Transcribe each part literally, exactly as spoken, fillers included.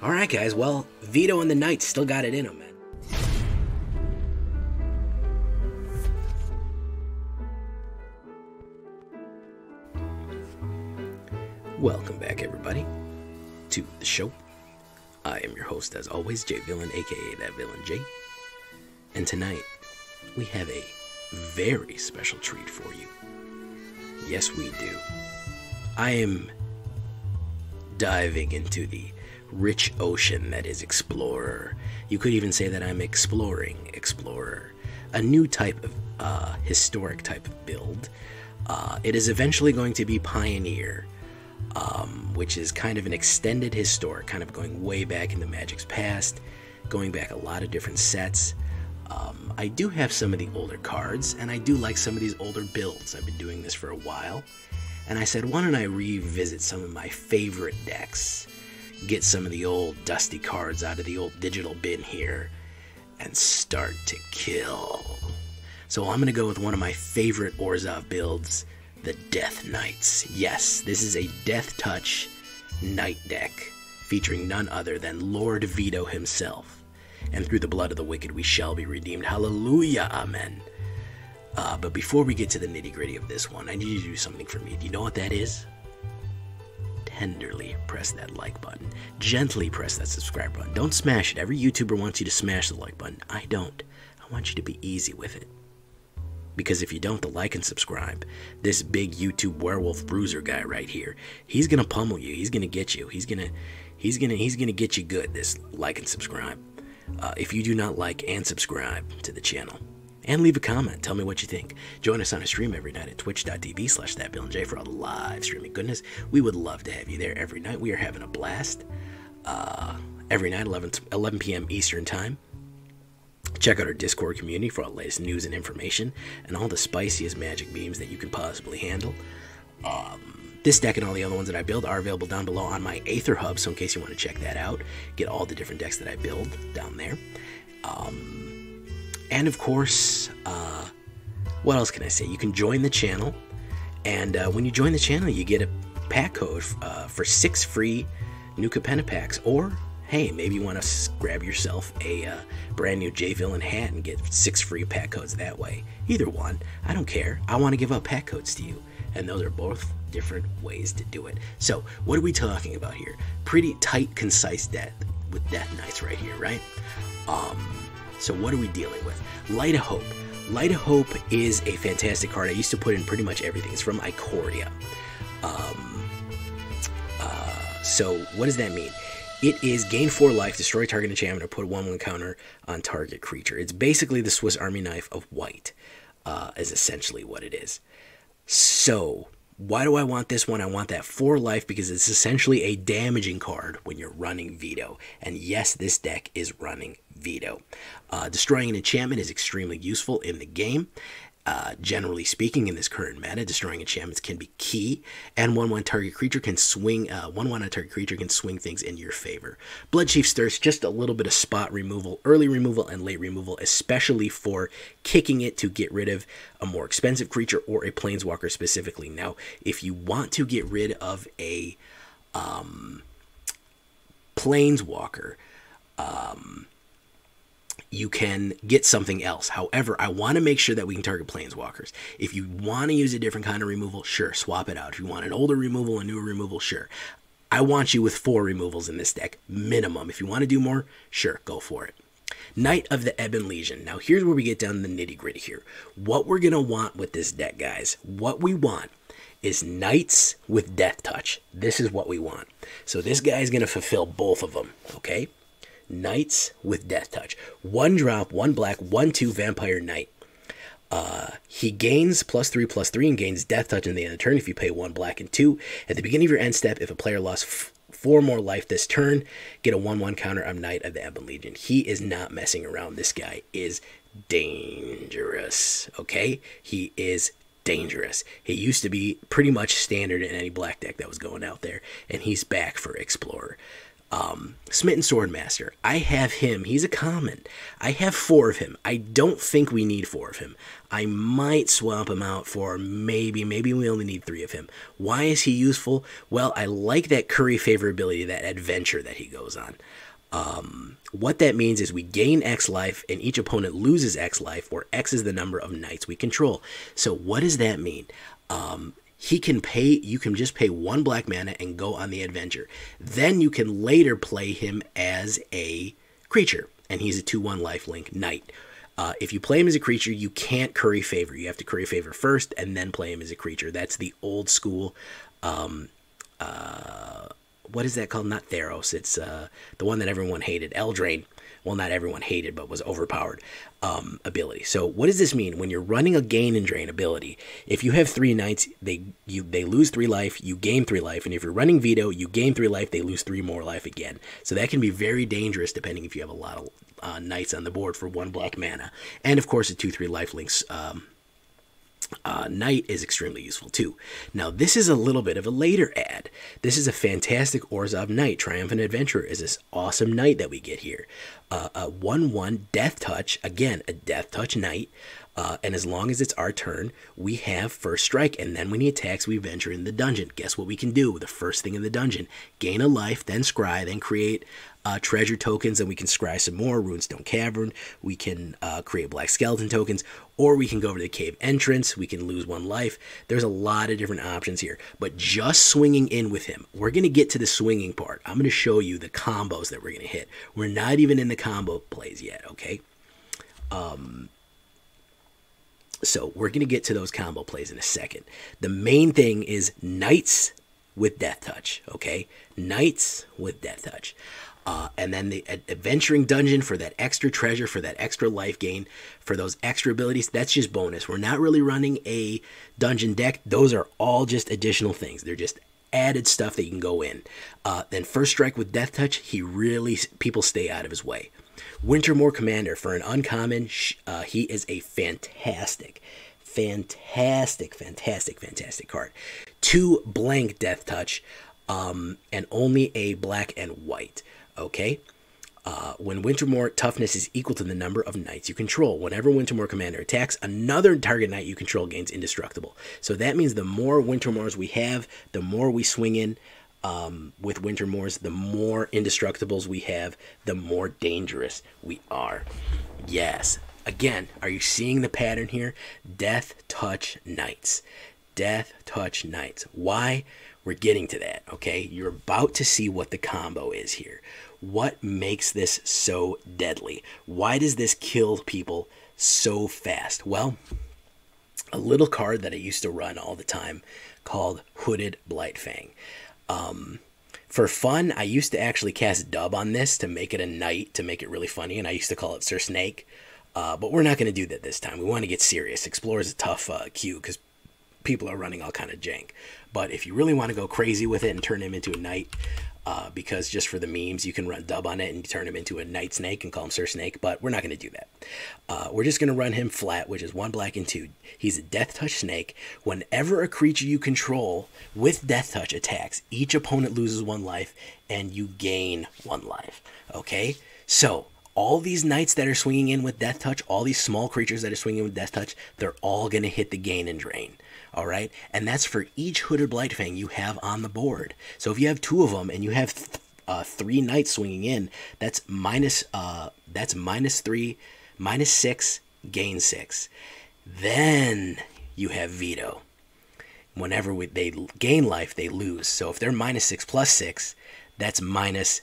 All right, guys. Well, Vito and the Knights still got it in them, man. Welcome back, everybody, to the show. I am your host, as always, Jay Villain, aka That Villain Jay. And tonight, we have a very special treat for you. Yes, we do. I am diving into the rich ocean that is Explorer. You could even say that I'm exploring Explorer, a new type of uh, historic type of build. Uh, it is eventually going to be Pioneer, um, which is kind of an extended historic, kind of going way back in the Magic's past, going back a lot of different sets. Um, I do have some of the older cards, and I do like some of these older builds. I've been doing this for a while, and I said, why don't I revisit some of my favorite decks? Get some of the old dusty cards out of the old digital bin here and start to kill. So I'm gonna go with one of my favorite Orzhov builds, the Death Knights. Yes, this is a Death Touch Knight deck featuring none other than Lord Vito himself. And through the blood of the wicked we shall be redeemed. Hallelujah, amen. Uh, but before we get to the nitty-gritty of this one, I need you to do something for me. Do you know what that is? Tenderly press that like button. Gently press that subscribe button. Don't smash it. Every YouTuber wants you to smash the like button. I don't. I want you to be easy with it. Because if you don't, the like and subscribe, this big YouTube werewolf bruiser guy right here, he's gonna pummel you. He's gonna get you. He's gonna, he's gonna, he's gonna get you good. This like and subscribe. Uh, if you do not like and subscribe to the channel, and leave a comment. Tell me what you think. Join us on a stream every night at twitch.tv slash thatvillanjay for all the live streaming goodness. We would love to have you there every night. We are having a blast. Uh, every night, eleven p m Eastern time. Check out our Discord community for all the latest news and information and all the spiciest Magic memes that you can possibly handle. Um, this deck and all the other ones that I build are available down below on my Aether Hub, so in case you want to check that out, get all the different decks that I build down there. Um... And of course, uh, what else can I say? You can join the channel, and uh, when you join the channel, you get a pack code uh, for six free Nuka Penna packs. Or, hey, maybe you want to grab yourself a uh, brand new Jay Villain hat and get six free pack codes that way. Either one, I don't care. I want to give out pack codes to you, and those are both different ways to do it. So, what are we talking about here? Pretty tight, concise death with Death Knights right here, right? Um. So what are we dealing with? Light of Hope. Light of Hope is a fantastic card. I used to put in pretty much everything. It's from Ikoria. Um, uh, so what does that mean? It is gain four life, destroy target enchantment, or put a one one counter on target creature. It's basically the Swiss Army knife of white, uh, is essentially what it is. So why do I want this one? I want that four life because it's essentially a damaging card when you're running Vito. And yes, this deck is running Vito. Uh, destroying an enchantment is extremely useful in the game. Uh, generally speaking, in this current meta, destroying enchantments can be key, and one one target creature can swing. Uh, one one on target creature can swing things in your favor. Bloodchief's Thirst, just a little bit of spot removal, early removal, and late removal, especially for kicking it to get rid of a more expensive creature or a planeswalker specifically. Now, if you want to get rid of a um, planeswalker, um, you can get something else. However, I want to make sure that we can target planeswalkers. If you want to use a different kind of removal, sure, swap it out. If you want an older removal, a newer removal, sure. I want you with four removals in this deck, minimum. If you want to do more, sure, go for it. Knight of the Ebon Legion. Now, here's where we get down to the nitty-gritty here. What we're going to want with this deck, guys, what we want is Knights with Death Touch. This is what we want. So this guy is going to fulfill both of them, okay? Knights with Death Touch. One drop, one black, one two Vampire Knight. Uh, he gains plus three, plus three, and gains Death Touch in the end of the turn if you pay one black and two. At the beginning of your end step, if a player lost f four more life this turn, get a one one counter on Knight of the Ebon Legion. He is not messing around. This guy is dangerous, okay? He is dangerous. He used to be pretty much standard in any black deck that was going out there, and he's back for Explorer. Um, Smitten Swordmaster. I have him. He's a common. I have four of him. I don't think we need four of him. I might swap him out for maybe, maybe we only need three of him. Why is he useful? Well, I like that curry favorability, that adventure that he goes on. Um, what that means is we gain X life and each opponent loses X life, where X is the number of knights we control. So what does that mean? Um... He can pay, you can just pay one black mana and go on the adventure. Then you can later play him as a creature, and he's a two one lifelink knight. Uh, if you play him as a creature, you can't curry favor. You have to curry favor first and then play him as a creature. That's the old school, um, uh, what is that called? Not Theros, it's uh, the one that everyone hated, Eldraine. Well, not everyone hated, but was overpowered um, ability. So what does this mean? When you're running a gain and drain ability, if you have three knights, they you they lose three life, you gain three life. And if you're running Vito, you gain three life, they lose three more life again. So that can be very dangerous depending if you have a lot of uh, knights on the board for one black mana. And, of course, a two three lifelinks um, uh, knight is extremely useful, too. Now, this is a little bit of a later add. This is a fantastic Orzhov Knight. Triumphant Adventurer is this awesome knight that we get here. Uh, a one one death touch, again, a death touch knight, uh, and as long as it's our turn, we have first strike, and then when he attacks, we venture in the dungeon. Guess what we can do? The first thing in the dungeon, gain a life, then scry, then create uh, treasure tokens, and we can scry some more, Runestone Cavern, we can uh, create black skeleton tokens, or we can go over to the cave entrance, we can lose one life. There's a lot of different options here, but just swinging in with him, we're going to get to the swinging part. I'm going to show you the combos that we're going to hit. We're not even in the combo plays yet, okay? Um, so we're going to get to those combo plays in a second. The main thing is knights with death touch, okay? Knights with death touch. Uh, and then the ad adventuring dungeon for that extra treasure, for that extra life gain, for those extra abilities, that's just bonus. We're not really running a dungeon deck. Those are all just additional things. They're just added stuff that you can go in. Uh, then first strike with death touch, he really, people stay out of his way. Wintermoor Commander, for an uncommon, uh, he is a fantastic, fantastic, fantastic, fantastic card. Two blank death touch, um, and only a black and white, okay? Uh, when Wintermoor toughness is equal to the number of knights you control. Whenever Wintermoor Commander attacks, another target knight you control gains indestructible. So that means the more Wintermoors we have, the more we swing in um, with Wintermoors, the more indestructibles we have, the more dangerous we are. Yes. Again, are you seeing the pattern here? Death touch knights. Death touch knights. Why? We're getting to that, okay? You're about to see what the combo is here. What makes this so deadly? Why does this kill people so fast? Well, a little card that I used to run all the time called Hooded Blightfang. Um, for fun, I used to actually cast dub on this to make it a knight, to make it really funny, and I used to call it Sir Snake. Uh, but we're not going to do that this time. We want to get serious. Explorer is a tough uh, queue because people are running all kind of jank. But if you really want to go crazy with it and turn him into a knight, Uh, because just for the memes, you can run dub on it and turn him into a Night Snake and call him Sir Snake, but we're not going to do that. Uh, we're just going to run him flat, which is one black and two. He's a Death Touch Snake. Whenever a creature you control with Death Touch attacks, each opponent loses one life, and you gain one life, okay? So all these knights that are swinging in with Death Touch, all these small creatures that are swinging with Death Touch, they're all going to hit the gain and drain. All right, and that's for each Hooded Blightfang you have on the board. So if you have two of them and you have th uh, three knights swinging in, that's minus uh, that's minus three, minus six, gain six. Then you have Vito. Whenever we, they gain life, they lose. So if they're minus six plus six, that's minus.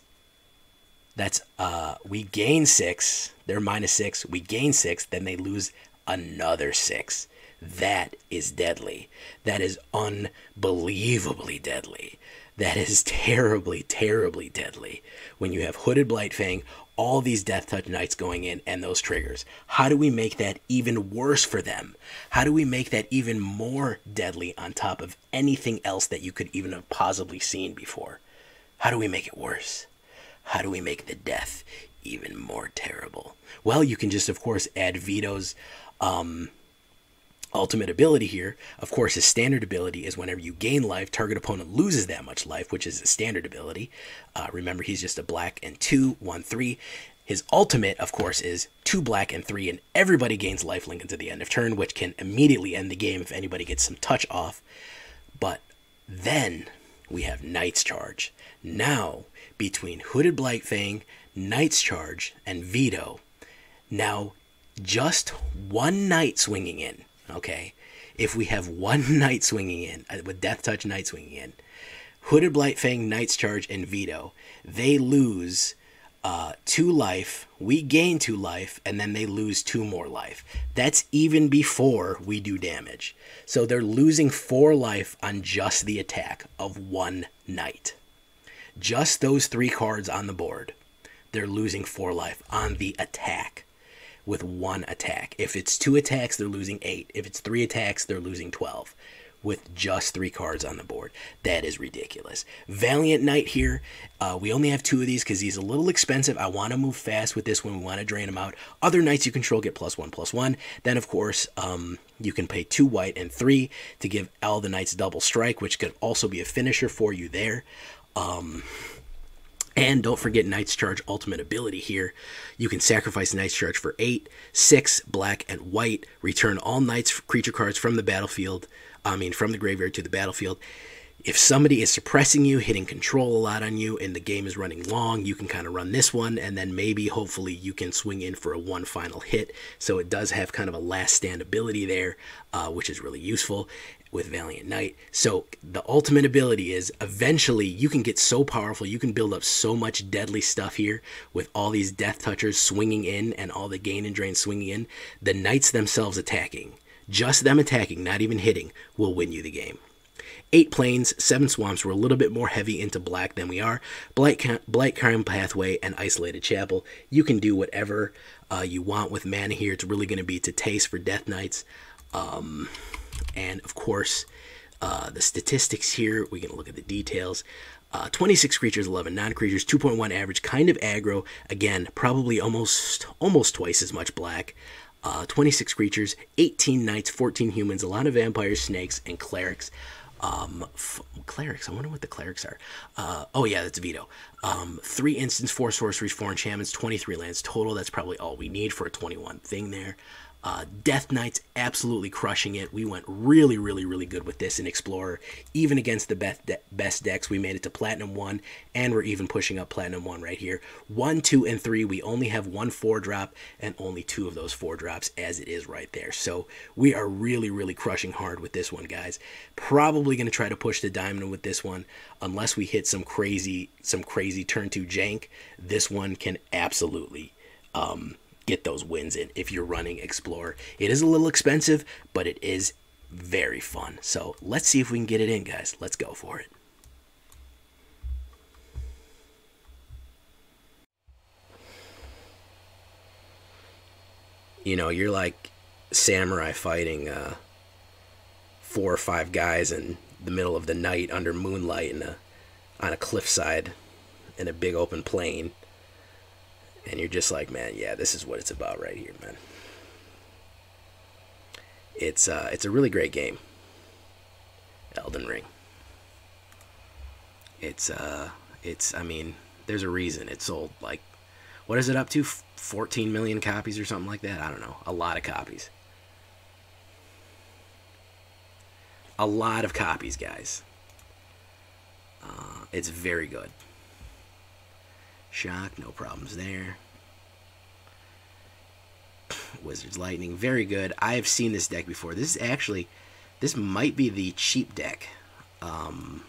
That's uh, we gain six. They're minus six. We gain six. Then they lose another six. That is deadly. That is unbelievably deadly. That is terribly, terribly deadly. When you have Hooded Blightfang, all these Death Touch Knights going in, and those triggers. How do we make that even worse for them? How do we make that even more deadly on top of anything else that you could even have possibly seen before? How do we make it worse? How do we make the death even more terrible? Well, you can just, of course, add Vito's... Um, ultimate ability here. Of course, his standard ability is whenever you gain life, target opponent loses that much life, which is his standard ability. Uh, remember, he's just a black and two, one, three. His ultimate, of course, is two black and three, and everybody gains lifelink until the end of turn, which can immediately end the game if anybody gets some touch off. But then we have Knight's Charge. Now, between Hooded Blightfang, Knight's Charge, and Vito, now just one Knight swinging in, okay? If we have one Knight swinging in, with Death Touch Knight swinging in, Hooded Blightfang, Knight's Charge, and Vito, they lose... Uh, two life, we gain two life, and then they lose two more life. That's even before we do damage. So they're losing four life on just the attack of one Knight. Just those three cards on the board, they're losing four life on the attack with one attack. If it's two attacks, they're losing eight. If it's three attacks, they're losing twelve. With just three cards on the board. That is ridiculous. Valiant Knight here. Uh, we only have two of these because he's a little expensive. I want to move fast with this when we want to drain him out. Other Knights you control get plus one, plus one. Then, of course, um, you can pay two white and three to give all the Knights double strike, which could also be a finisher for you there. Um... And don't forget Knight's Charge ultimate ability here. You can sacrifice Knight's Charge for eight, six, black, and white. Return all Knight's creature cards from the battlefield, I mean from the graveyard to the battlefield. If somebody is suppressing you, hitting control a lot on you, and the game is running long, you can kind of run this one, and then maybe, hopefully, you can swing in for a one final hit. So it does have kind of a last stand ability there, uh, which is really useful with Valiant Knight. So the ultimate ability is eventually you can get so powerful, you can build up so much deadly stuff here with all these Death Touchers swinging in and all the gain and drain swinging in. The Knights themselves attacking, just them attacking, not even hitting, will win you the game. Eight planes, seven swamps. We're a little bit more heavy into black than we are. Blight, Blight Crime Pathway, and Isolated Chapel. You can do whatever uh, you want with mana here. It's really going to be to taste for Death Knights. Um, and, of course, uh, the statistics here. We can look at the details. Uh, twenty-six creatures, eleven non-creatures, two point one average, kind of aggro. Again, probably almost, almost twice as much black. Uh, twenty-six creatures, eighteen knights, fourteen humans, a lot of vampires, snakes, and clerics. Um, f clerics, I wonder what the clerics are. Uh, oh yeah, that's Vito. Um, three instants, four sorceries, four enchantments, twenty-three lands total. That's probably all we need for a twenty-one thing there. Uh, Death Knights absolutely crushing it. We went really, really, really good with this in Explorer. Even against the best, de best decks, we made it to Platinum one, and we're even pushing up Platinum one right here. one, two, and three, we only have one four drop, and only two of those four drops as it is right there. So we are really, really crushing hard with this one, guys. Probably going to try to push the Diamond with this one. Unless we hit some crazy, some crazy turn two jank, this one can absolutely... Um, get those wins in if you're running Explorer. It is a little expensive, but it is very fun. So let's see if we can get it in, guys. Let's go for it. You know, you're like samurai fighting uh, four or five guys in the middle of the night under moonlight in a, on a cliffside in a big open plain. And you're just like, man, yeah, this is what it's about right here, man. It's uh, it's a really great game, Elden Ring. It's uh, it's I mean, there's a reason it sold like, what is it up to, fourteen million copies or something like that? I don't know, a lot of copies, a lot of copies, guys. Uh, it's very good. Shock, no problems there. Wizard's Lightning, very good. I have seen this deck before. This is actually, this might be the cheap deck. Um,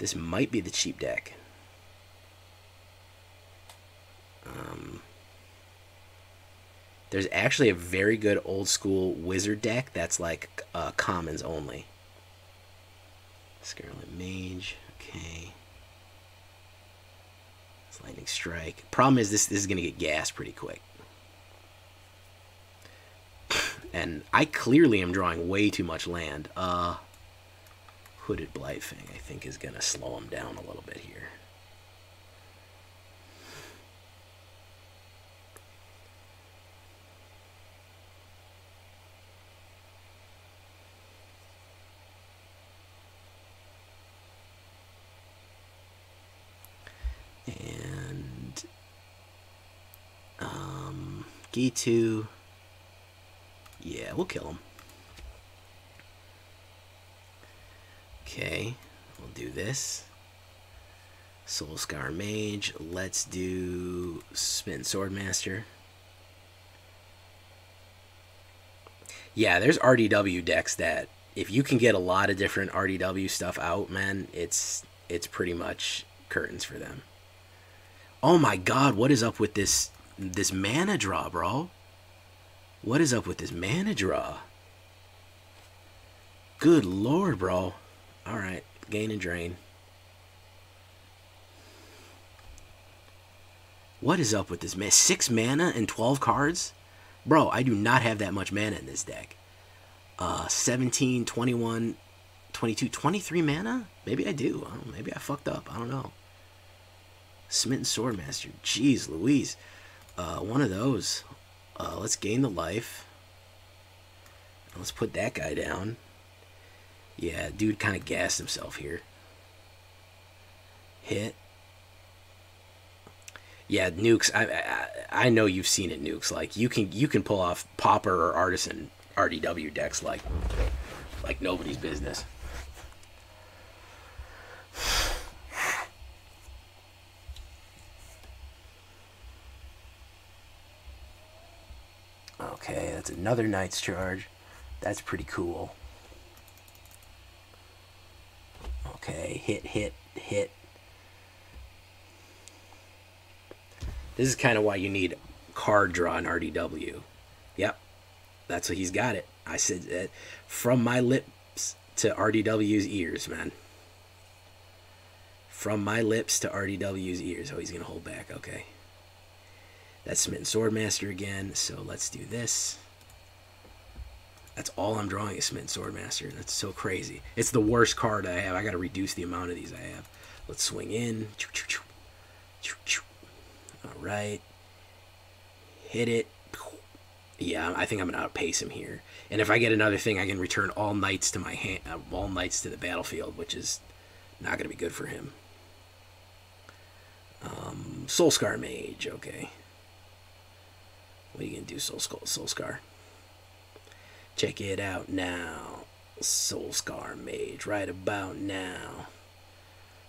this might be the cheap deck. Um, there's actually a very good old school Wizard deck that's like uh, commons only. Scarlet Mage, okay. Lightning Strike. Problem is this, this is going to get gassed pretty quick. And I clearly am drawing way too much land. Uh, Hooded Blightfang, I think, is going to slow him down a little bit here. Gitu. Yeah, we'll kill him. Okay, we'll do this. Soulscar Mage. Let's do Smitten Swordmaster. Yeah, there's R D W decks that if you can get a lot of different R D W stuff out, man, it's it's pretty much curtains for them. Oh my God, what is up with this this mana draw, bro? What is up with this mana draw? Good Lord, bro. All right, gain and drain. What is up with this, man? Six mana and twelve cards? Bro, I do not have that much mana in this deck. Uh, seventeen, twenty-one, twenty-two, twenty-three mana? Maybe I do. I don't know. Maybe I fucked up. I don't know. Smitten Swordmaster. Jeez Louise. Uh, one of those. Uh, let's gain the life. Let's put that guy down. Yeah, dude kind of gassed himself here. Hit. Yeah, nukes. I, I I know you've seen it, nukes. Like you can you can pull off Pauper or Artisan R D W decks like like nobody's business. Okay, that's another Knight's Charge. That's pretty cool. Okay, hit, hit, hit. This is kind of why you need card draw in R D W. Yep, that's what he's got it. I said that from my lips to R D W's ears, man. From my lips to R D W's ears. Oh, he's going to hold back. Okay. That's Smitten Swordmaster again, so let's do this. That's all I'm drawing is Smitten Swordmaster. That's so crazy. It's the worst card I have. I got to reduce the amount of these I have. Let's swing in. Choo, choo, choo. Choo, choo. All right, hit it. Yeah, I think I'm gonna outpace him here. And if I get another thing, I can return all knights to my hand, all knights to the battlefield, which is not gonna be good for him. Um, Soulscar Mage, okay. What are you gonna do, Soulscar? Soulscar? Check it out now, Soulscar Mage. Right about now,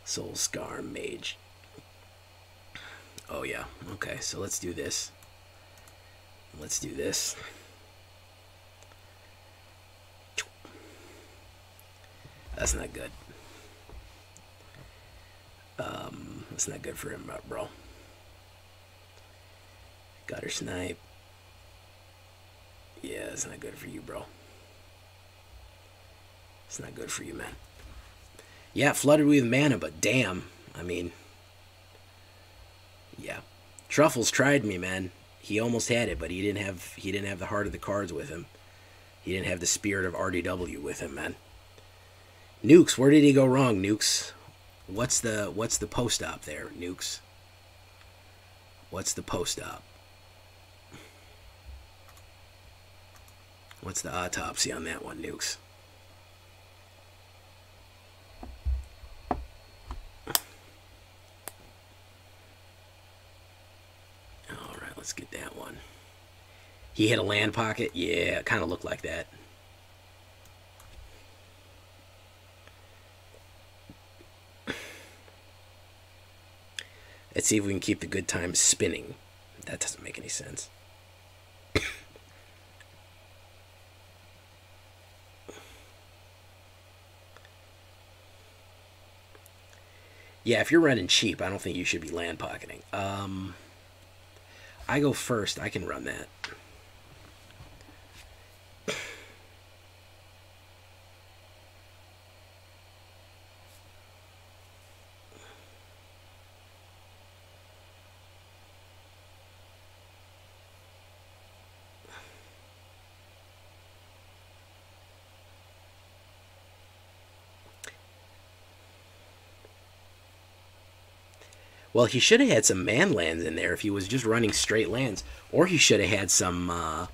Soulscar Mage. Oh, yeah. Okay, so let's do this. Let's do this. That's not good. Um, that's not good for him, bro. Got her snipe. Yeah, that's not good for you, bro. It's not good for you, man. Yeah, flooded with mana, but damn. I mean... Yeah, Truffles tried me, man. He almost had it, but he didn't have he didn't have the heart of the cards with him. He didn't have the spirit of R D W with him, man. Nukes, where did he go wrong, Nukes? What's the what's the post op there, Nukes? What's the post op? What's the autopsy on that one, Nukes? Let's get that one. He hit a land pocket? Yeah, it kind of looked like that. Let's see if we can keep the good times spinning. That doesn't make any sense. Yeah, if you're running cheap, I don't think you should be land pocketing. Um... I go first. I can run that. Well, he should have had some man lands in there if he was just running straight lands. Or he should have had some, uh,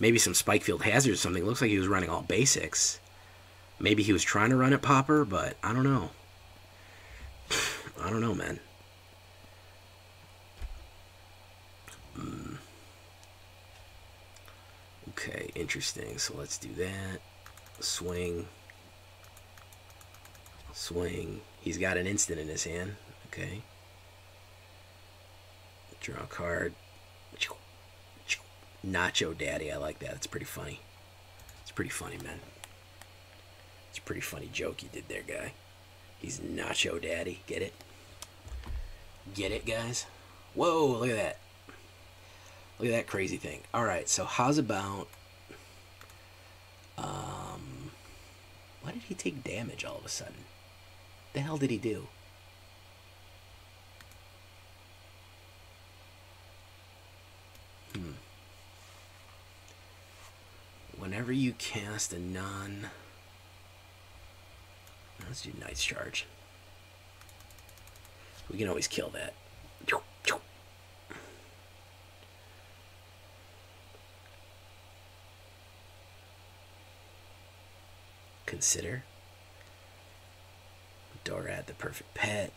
maybe some Spikefield Hazard or something. Looks like he was running all basics. Maybe he was trying to run at Pauper, but I don't know. I don't know, man. Mm. Okay, interesting. So let's do that. Swing. Swing. He's got an instant in his hand. Okay. Draw a card. Nacho Daddy. I like that. That's pretty funny. It's pretty funny, man. It's a pretty funny joke you did there, guy. He's Nacho Daddy. Get it? Get it, guys? Whoa, look at that. Look at that crazy thing. Alright, so how's about... Um, why did he take damage all of a sudden? What the hell did he do? Hmm. Whenever you cast a non... Let's do Knight's Charge. We can always kill that. Consider. Dorad, the perfect pet.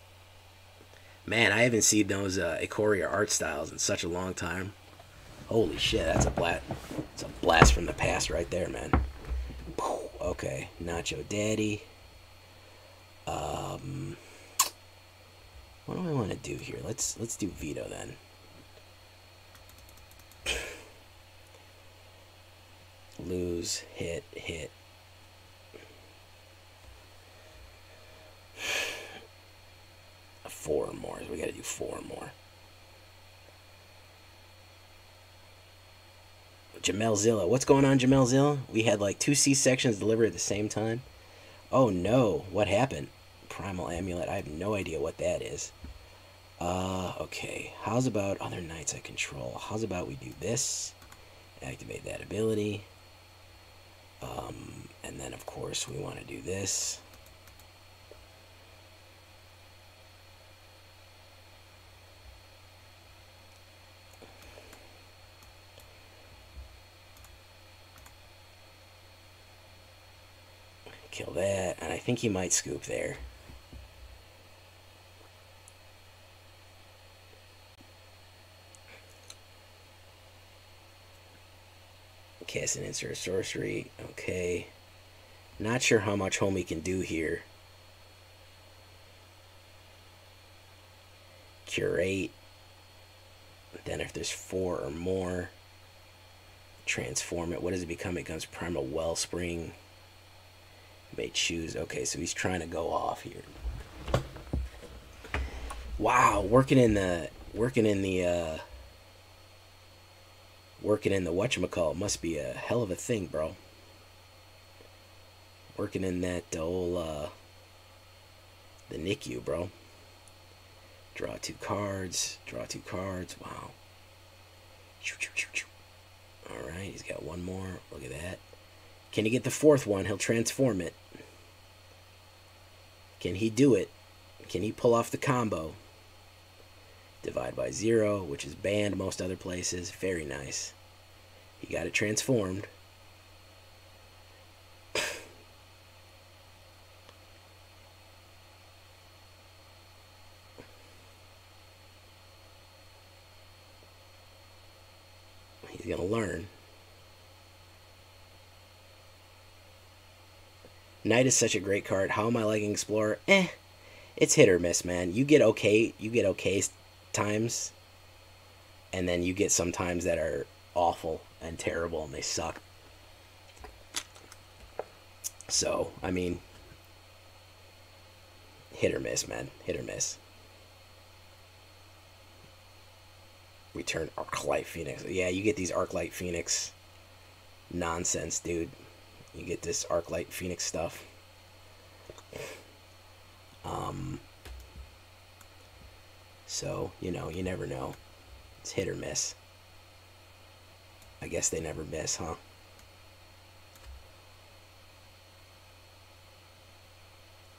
Man, I haven't seen those uh, Ikoria art styles in such a long time. Holy shit, that's a blast. It's a blast from the past right there, man. Okay, Nacho Daddy. Um, what do I want to do here? Let's let's do Vito then. Lose, hit, hit. Four more. We got to do four more. Jamelzilla. What's going on, Jamelzilla? We had like two C-sections delivered at the same time. Oh no! What happened? Primal Amulet. I have no idea what that is. Uh, okay. How's about other knights I control? How's about we do this? Activate that ability. Um, and then, of course, we want to do this. Kill that, and I think he might scoop there. Cast an insert sorcery. Okay. Not sure how much homie can do here. Curate. But then if there's four or more, transform it. What does it become? It becomes Primal Wellspring. May choose. Okay, so he's trying to go off here. Wow, working in the working in the uh working in the whatchamacallit must be a hell of a thing, bro. Working in that old uh the N I C U, bro. Draw two cards, draw two cards, wow. Alright, he's got one more. Look at that. Can he get the fourth one? He'll transform it. Can he do it? Can he pull off the combo? Divide by zero, which is banned most other places. Very nice. He got it transformed. He's going to learn. Knight is such a great card. How am I liking Explorer? Eh, it's hit or miss, man. You get okay, you get okay times, and then you get some times that are awful and terrible and they suck. So, I mean, hit or miss, man. Hit or miss. Return Arclight Phoenix. Yeah, you get these Arclight Phoenix nonsense, dude. You get this Arclight Phoenix stuff. Um, so, you know, you never know. It's hit or miss. I guess they never miss, huh?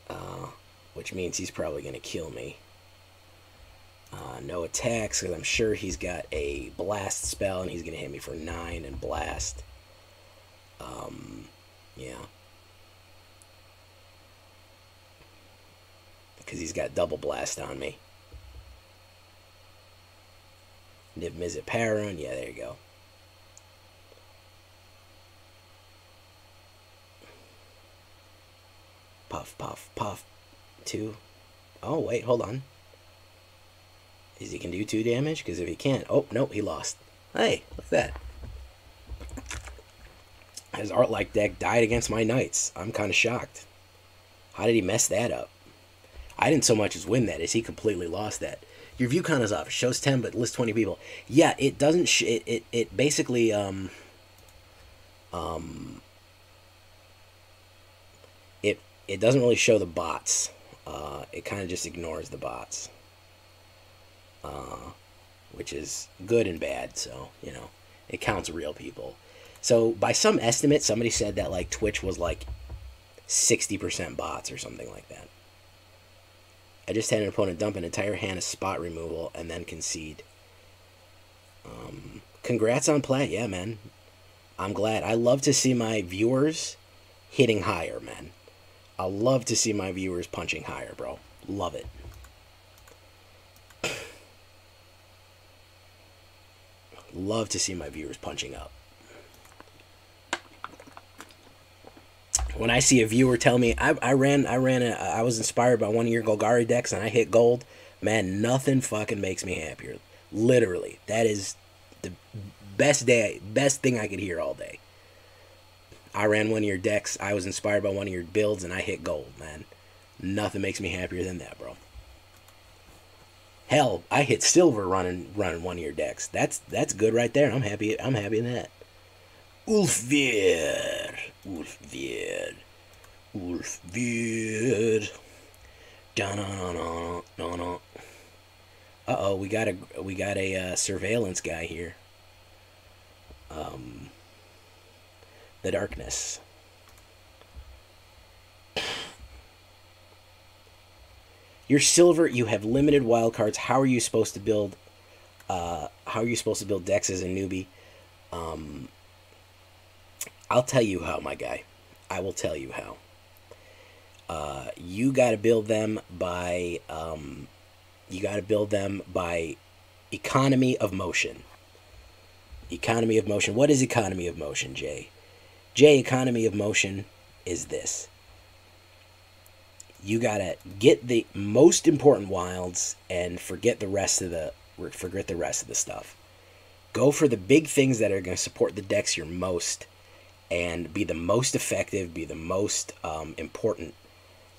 Uh, which means he's probably going to kill me. Uh, no attacks, because I'm sure he's got a blast spell, and he's going to hit me for nine and blast. Um... Yeah. Because he's got double blast on me. Nib Mizzet Paron. Yeah, there you go. Puff, puff, puff. Two. Oh, wait, hold on. Is he can do two damage? Because if he can't... Oh, no, he lost. Hey, look at that. His Arclight deck died against my Knights. I'm kind of shocked. How did he mess that up? I didn't so much as win that, as he completely lost that. Your view count is off. It shows ten, but lists twenty people. Yeah, it doesn't... Sh it, it, it basically... Um... Um... It, it doesn't really show the bots. Uh, it kind of just ignores the bots. Uh, which is good and bad, so, you know, it counts real people. So, by some estimate, somebody said that, like, Twitch was, like, sixty percent bots or something like that. I just had an opponent dump an entire hand of spot removal and then concede. Um, congrats on Plat, yeah, man. I'm glad. I love to see my viewers hitting higher, man. I love to see my viewers punching higher, bro. Love it. Love to see my viewers punching up. When I see a viewer tell me, I, I ran, I ran, a, I was inspired by one of your Golgari decks and I hit gold, man, nothing fucking makes me happier. Literally, that is the best day, best thing I could hear all day. I ran one of your decks, I was inspired by one of your builds, and I hit gold, man. Nothing makes me happier than that, bro. Hell, I hit silver running running one of your decks. That's that's good right there. I'm happy. I'm happy in that. Ulfvir, Ulfvir, Ulfvir. Da na na na na. Uh oh, we got a we got a uh, surveillance guy here. Um, the darkness. You're silver. You have limited wild cards. How are you supposed to build? Uh, how are you supposed to build decks as a newbie? Um, I'll tell you how, my guy. I will tell you how. Uh, you got to build them by. Um, you got to build them by economy of motion. Economy of motion. What is economy of motion, Jay? Jay, economy of motion is this. You gotta get the most important wilds and forget the rest of the forget the rest of the stuff. Go for the big things that are gonna support the decks your most, and be the most effective, be the most um, important.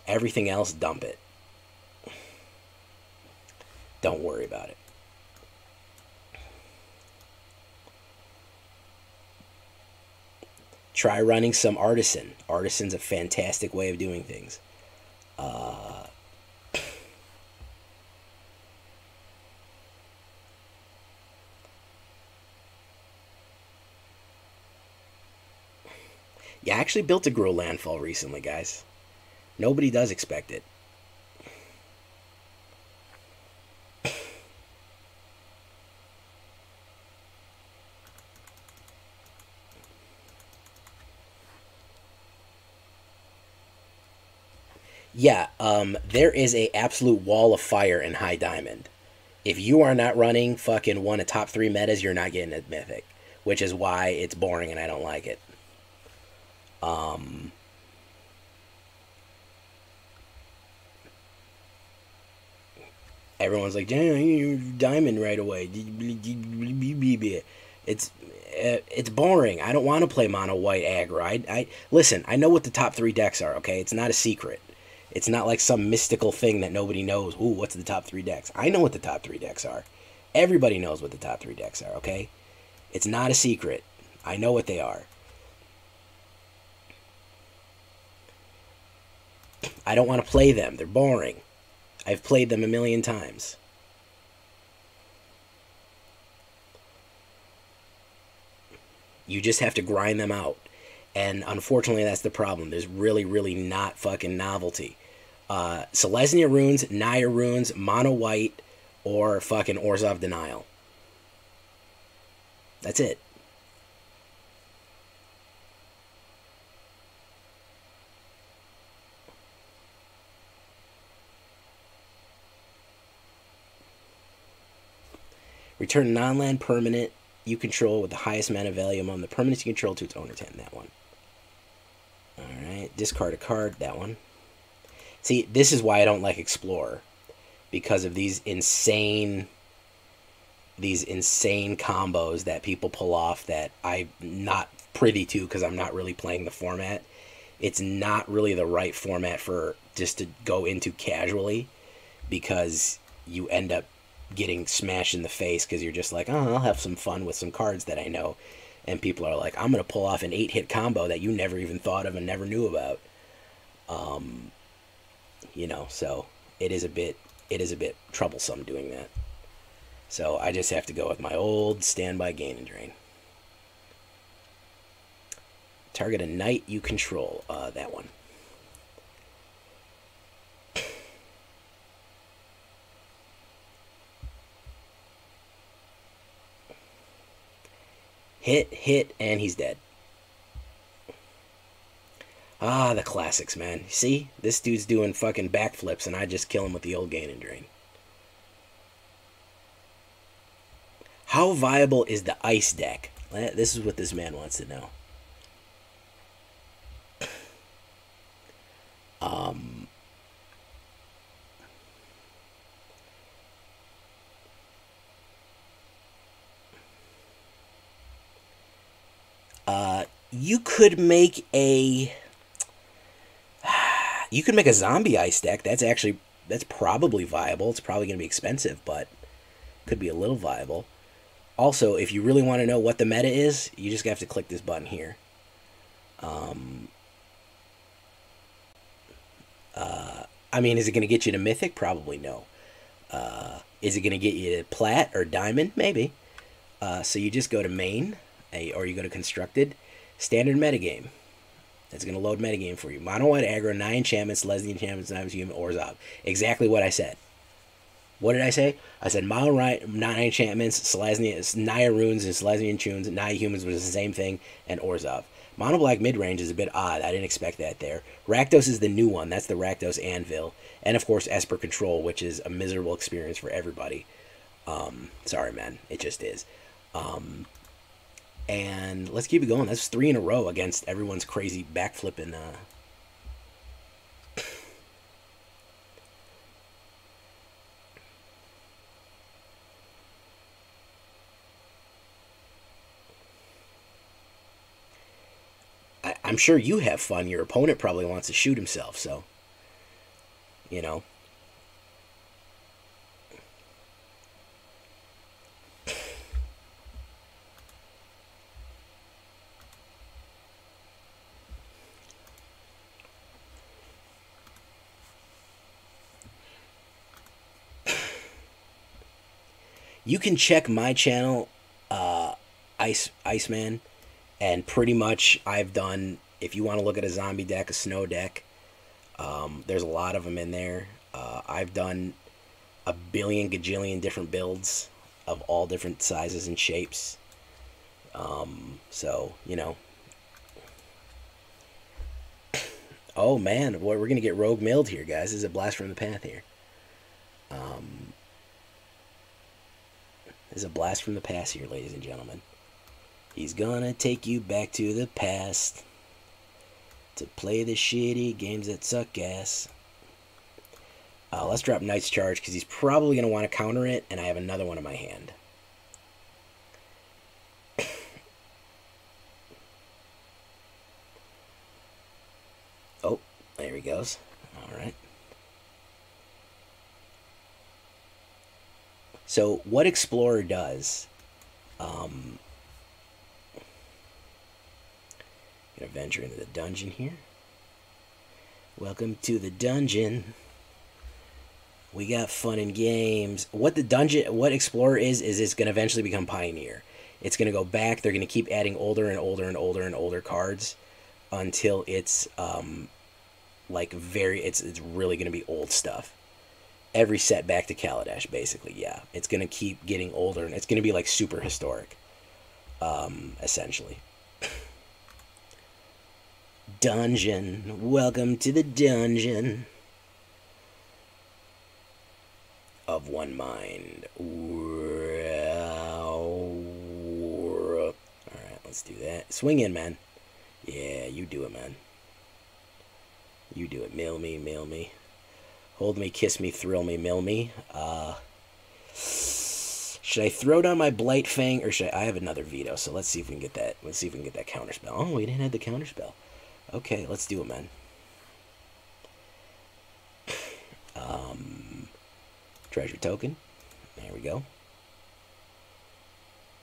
Everything else, dump it. Don't worry about it. Try running some Artisan. Artisan's a fantastic way of doing things. Uh, yeah, I actually built a Gruul landfall recently, guys. Nobody does expect it. Yeah, um, there is a absolute wall of fire in High Diamond. If you are not running fucking one of top three metas, you're not getting a Mythic, which is why it's boring and I don't like it. Um, everyone's like, Diamond right away. It's it's boring. I don't want to play mono white aggro. I, I listen. I know what the top three decks are. Okay, it's not a secret. It's not like some mystical thing that nobody knows. Ooh, what's the top three decks? I know what the top three decks are. Everybody knows what the top three decks are, okay? It's not a secret. I know what they are. I don't want to play them. They're boring. I've played them a million times. You just have to grind them out. And unfortunately, that's the problem. There's really, really not fucking novelty. Uh, Selesnya runes, Naya runes, mono white, or fucking Orzhov denial. That's it. Return non-land permanent you control with the highest mana value among the permanents you control to its owner ten. That one. Alright, discard a card, that one. See, this is why I don't like Explorer, because of these insane, these insane combos that people pull off that I'm not privy to because I'm not really playing the format. It's not really the right format for just to go into casually, because you end up getting smashed in the face because you're just like, oh, I'll have some fun with some cards that I know. And people are like, I'm going to pull off an eight-hit combo that you never even thought of and never knew about. Um, you know, so it is a bit, it is a bit troublesome doing that. So I just have to go with my old standby gain and drain. Target a knight you control, uh, that one. Hit, hit, and he's dead. Ah, the classics, man. See? This dude's doing fucking backflips, and I just kill him with the old gain and drain. How viable is the ice deck? This is what this man wants to know. Um... Uh, you could make a, you could make a zombie ice deck. That's actually, that's probably viable. It's probably going to be expensive, but could be a little viable. Also, if you really want to know what the meta is, you just have to click this button here. Um, uh, I mean, is it going to get you to Mythic? Probably no. Uh, is it going to get you to Plat or Diamond? Maybe. Uh, so you just go to Main. A, or you go to Constructed, Standard Metagame. That's going to load Metagame for you. Mono White Aggro, nine enchantments, Selesnya enchantments, nine human, Orzhov. Exactly what I said. What did I say? I said Mono White, nine enchantments, Selesnya, Naya runes, and Selesnya tunes, Naya humans was the same thing, and Orzhov. Mono Black Midrange is a bit odd. I didn't expect that there. Rakdos is the new one. That's the Rakdos Anvil. And, of course, Esper Control, which is a miserable experience for everybody. Um, sorry, man. It just is. Um... And let's keep it going. That's three in a row against everyone's crazy backflipping. Uh... I I'm sure you have fun. Your opponent probably wants to shoot himself, so, you know. You can check my channel, uh, Ice Iceman, and pretty much I've done, if you want to look at a zombie deck, a snow deck, um, there's a lot of them in there. Uh, I've done a billion gajillion different builds of all different sizes and shapes. Um, so, you know. Oh, man, boy, we're going to get rogue milled here, guys. This is a blast from the path here. Um... This is a blast from the past here, ladies and gentlemen. He's gonna take you back to the past to play the shitty games that suck ass. Uh, let's drop Knight's Charge because he's probably gonna want to counter it, and I have another one in my hand. Oh, there he goes. All right. So what Explorer does, um, I'm gonna venture into the dungeon here. Welcome to the dungeon. We got fun and games. What the dungeon, what Explorer is, is it's gonna eventually become Pioneer. It's gonna go back. They're gonna keep adding older and older and older and older cards until it's um, like very. It's it's really gonna be old stuff. Every set back to Kaladesh, basically, yeah. It's going to keep getting older, and it's going to be, like, super historic, um, essentially. Dungeon. Welcome to the dungeon. Of one mind. All right, let's do that. Swing in, man. Yeah, you do it, man. You do it. Mill me, mill me. Hold me, kiss me, thrill me, mill me. Uh, should I throw down my Blightfang, or should I... I have another Vito, so let's see if we can get that. Let's see if we can get that counterspell. Oh, we didn't have the counterspell. Okay, let's do it, man. Um, treasure token. There we go.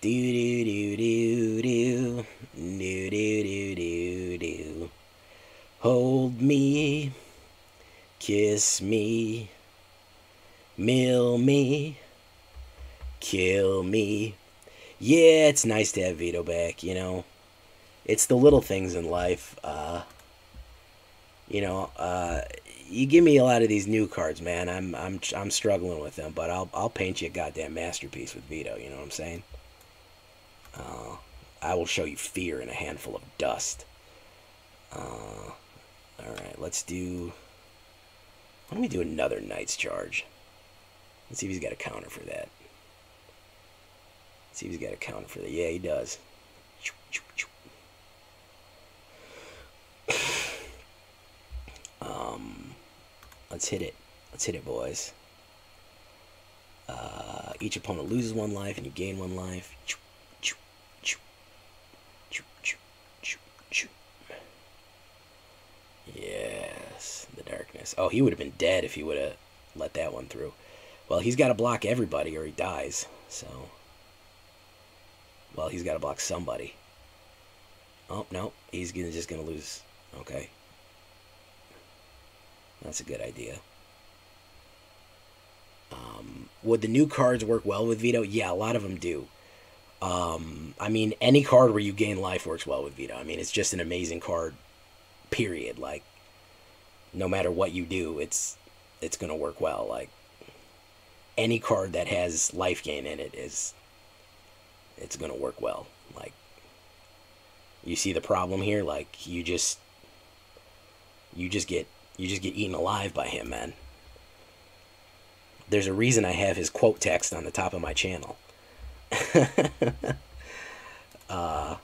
Do do do do do do do do do. Hold me. Kiss me, mill me, kill me. Yeah, it's nice to have Vito back, you know. It's the little things in life. Uh, you know, uh, you give me a lot of these new cards, man. I'm I'm I'm struggling with them, but I'll I'll paint you a goddamn masterpiece with Vito. You know what I'm saying? Uh, I will show you fear in a handful of dust. Uh, all right, let's do. Why don't we do another Knight's Charge? Let's see if he's got a counter for that. Let's see if he's got a counter for that. Yeah, he does. Um, let's hit it. Let's hit it, boys. Uh, each opponent loses one life and you gain one life. Yes, the darkness. Oh, he would have been dead if he would have let that one through. Well, he's got to block everybody or he dies. So, well, he's got to block somebody. Oh, no, he's gonna, just going to lose. Okay. That's a good idea. Um, would the new cards work well with Vito? Yeah, a lot of them do. Um, I mean, any card where you gain life works well with Vito. I mean, it's just an amazing card. Period. Like, no matter what you do, it's it's gonna work well. Like, any card that has life gain in it is it's gonna work well. Like, you see the problem here? Like, you just you just get you just get eaten alive by him, man. There's a reason I have his quote text on the top of my channel. uh,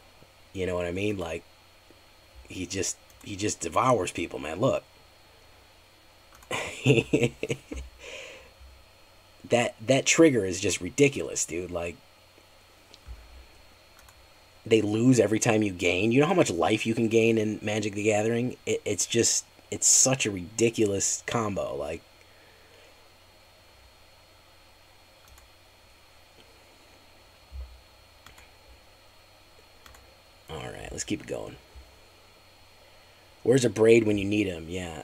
you know what I mean? Like, he just He just devours people, man. Look. that that trigger is just ridiculous, dude. Like, they lose every time you gain. You know how much life you can gain in Magic the Gathering? It, it's just, it's such a ridiculous combo. Like, all right, let's keep it going. Where's a braid when you need him? Yeah.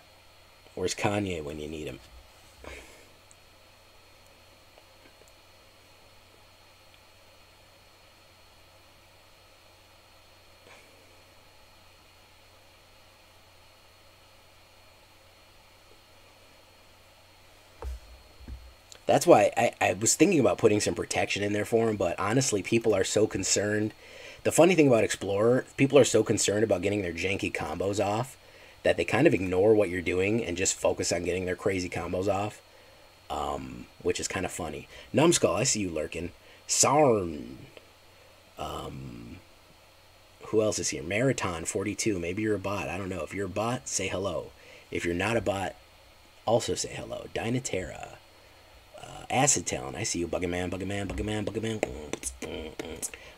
Where's Kanye when you need him? That's why I, I was thinking about putting some protection in there for him, but honestly, people are so concerned. The funny thing about Explorer, people are so concerned about getting their janky combos off that they kind of ignore what you're doing and just focus on getting their crazy combos off, um, which is kind of funny. Numbskull, I see you lurking. Sarn. Um, who else is here? Marathon forty-two, maybe you're a bot. I don't know. If you're a bot, say hello. If you're not a bot, also say hello. Dynaterra. Uh, Acid Talon, I see you, Buggy Man, Buggy Man, Buggy Man, Buggy Man.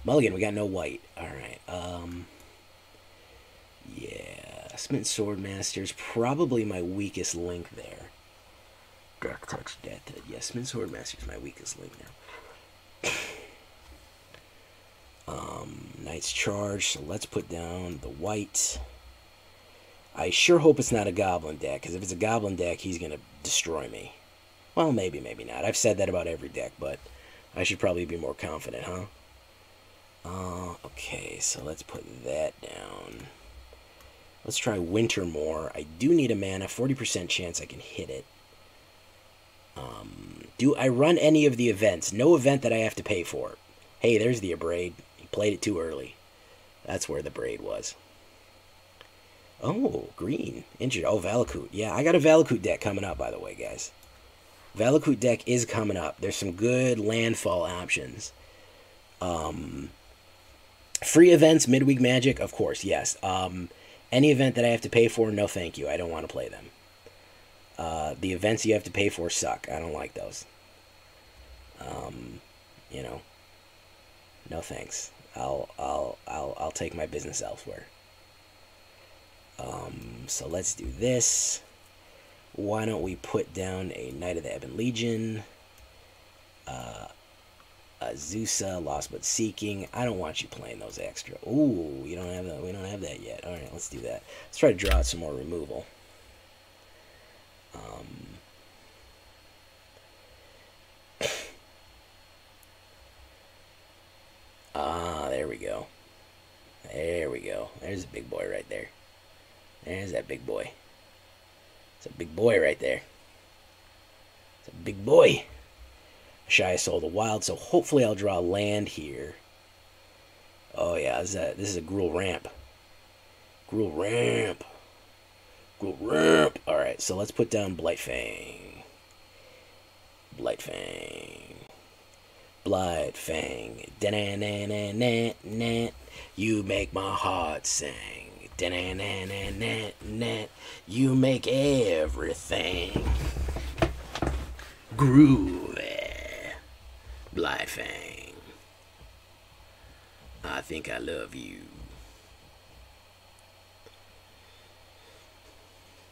Mulligan, we got no white. All right. Um, yeah, Smitten Swordmaster is probably my weakest link there. Dark Touch Death. Yeah, Smitten Swordmaster is my weakest link now. um, Knight's Charge. So let's put down the white. I sure hope it's not a Goblin deck, because if it's a Goblin deck, he's gonna destroy me. Well, maybe, maybe not. I've said that about every deck, but I should probably be more confident, huh? Uh, okay, so let's put that down. Let's try Wintermoor. I do need a mana, forty percent chance I can hit it. Um, do I run any of the events? No event that I have to pay for. Hey, there's the Abrade. He played it too early. That's where the Braid was. Oh, green. Injured. Oh, Valakut. Yeah, I got a Valakut deck coming up, by the way, guys. Valakut deck is coming up. There's some good landfall options. Um, free events, midweek Magic, of course, yes. Um, any event that I have to pay for, no thank you. I don't want to play them. Uh, the events you have to pay for suck. I don't like those. Um, you know, no thanks. I'll I'll I'll I'll take my business elsewhere. Um, so let's do this. Why don't we put down a Knight of the Ebon Legion? Uh, Azusa Lost but Seeking. I don't want you playing those extra. Ooh, you don't have that. We don't have that yet. All right, let's do that. Let's try to draw out some more removal. Um, ah, there we go. There we go. There's a big boy right there. There's that big boy. It's a big boy right there. It's a big boy. Shy Soul of the Wild, so hopefully I'll draw land here. Oh yeah, this is a, this is a Gruul ramp. Gruul ramp. Gruul ramp. Alright, so let's put down Blightfang. Blightfang. Blightfang. Da-na-na-na-na-na. You make my heart sing. Da-na-na-na-na-na. You make everything groovy. Blightfang, I think I love you,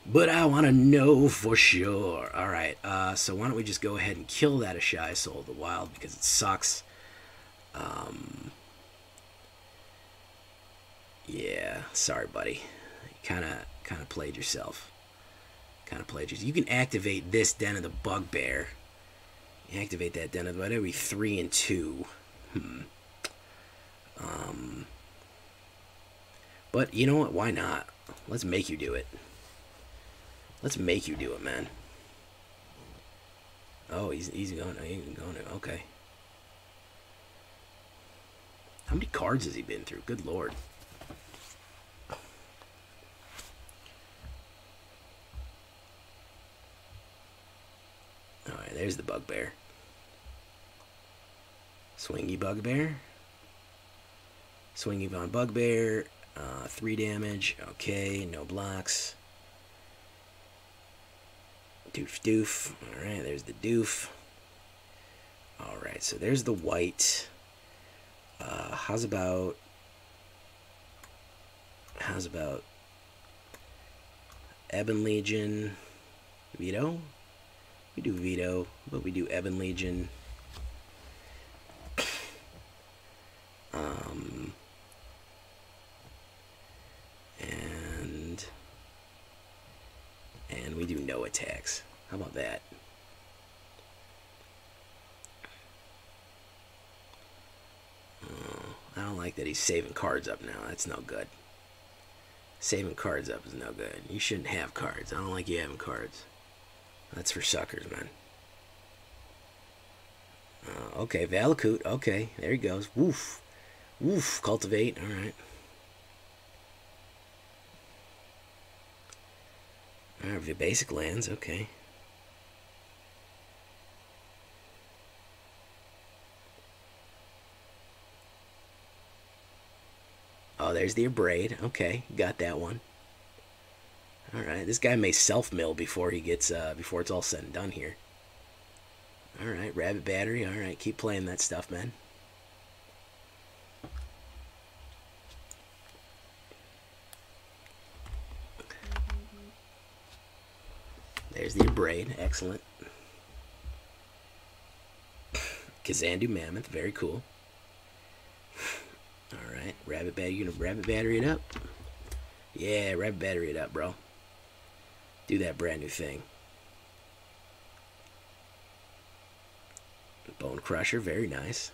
but I want to know for sure. All right, uh, so why don't we just go ahead and kill that Shy Soul of the Wild because it sucks. Um, yeah, sorry, buddy. You kind of, kind of played yourself. Kind of played yourself. You can activate this Den of the Bugbear. Activate that Den of the Bugbear. That'd be three and two. Hmm. Um. But you know what? Why not? Let's make you do it. Let's make you do it, man. Oh, he's he's going. He's going to. Okay. How many cards has he been through? Good lord. Alright, there's the bugbear. Swingy bugbear. Swingy Von Bugbear. Uh, three damage. Okay, no blocks. Doof doof. Alright, there's the doof. Alright, so there's the white. Uh, how's about... How's about... Ebon Legion. Vito? We do Vito, but we do Ebon Legion. Um, and and we do no attacks. How about that? Oh, I don't like that he's saving cards up now. That's no good. Saving cards up is no good. You shouldn't have cards. I don't like you having cards. That's for suckers, man. Uh, okay, Valakut. Okay, there he goes. Woof. Woof. Cultivate. All right. All right, the basic lands. Okay. Oh, there's the Abrade. Okay, got that one. All right, this guy may self-mill before he gets uh, before it's all said and done here. All right, Rabbit Battery. All right, keep playing that stuff, man. There's the Abrade. Excellent. Kazandu Mammoth. Very cool. All right, Rabbit Battery. You're gonna Rabbit Battery it up. Yeah, Rabbit Battery it up, bro. Do that brand new thing. Bone Crusher, very nice.